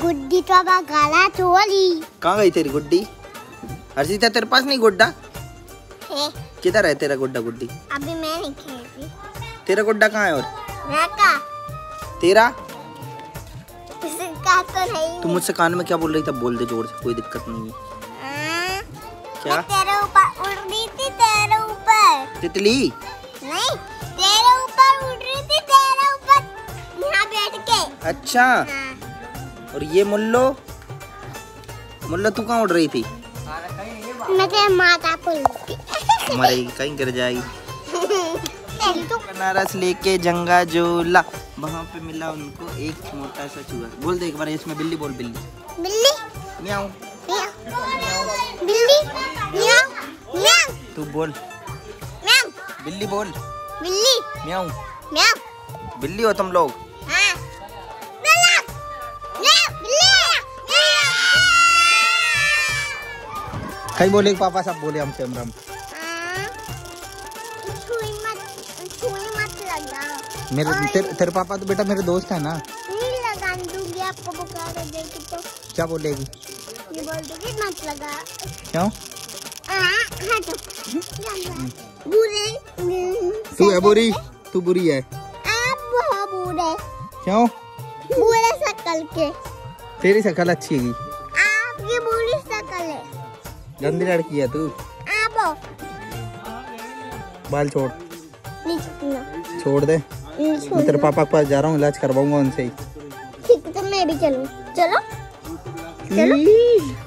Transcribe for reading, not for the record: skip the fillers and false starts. गुड्डी तो अब गला चोली। कहाँ गई तेरी गुड्डी? हर्षिता तेरे पास नहीं गुड्डा? किधर है तेरा गुड्डा? गुड्डी अभी मैं नहीं खेलती। तेरा गुड्डा कहाँ है? और रखा तेरा तो नहीं। तू मुझसे कान में क्या बोल रही था? बोल दे जोर से, कोई दिक्कत नहीं है। क्या तेरे ऊपर उड़ रही थी? तेरे ऊपर तितली नहीं, तेरे ऊपर उड़ रही थी, तेरे ऊपर यहाँ बैठ के। अच्छा और ये मुल्लो मुल्लो तू कहाँ उड़ रही थी? मैं तेरे माता को मरेगी, कहीं गिर जाएगी। बनारस लेके जंगा झूला, वहाँ पे मिला उनको एक मोटा सा चूहा। बोल दे एक बार इसमें बिल्ली बोल। बिल्ली बिल्ली म्याऊं बिल्ली म्याऊं म्याऊं। तू बोल म्याऊं। बिल्ली बोल बिल्ली म्याऊं म्याऊं। बिल्ली हो तुम लोग? हाँ। कहीं बोले पापा सब बोले हमसे हमराम। मेरे तेरे पापा तो बेटा मेरे दोस्त है ना। नहीं लगा दूंगी आपको बुखार है देखो तो। क्या बोलेगी? ये बोल देगी मत लगा। क्यों? हाँ तो बुरी तू है, बुरी तू बुरी है। आप बहुत बुरे। क्यों? बुरे शकल के। तेरी शकल अच्छी है। आपकी बुरी शकल है। गंदी लड़की है तू। आप बाल छोड़ छोड़ दे। मैं तेरे पापा के पास जा रहा हूँ, इलाज करवाऊंगा उनसे ही। ठीक है, तो मैं भी चलूँ। चलो चलो।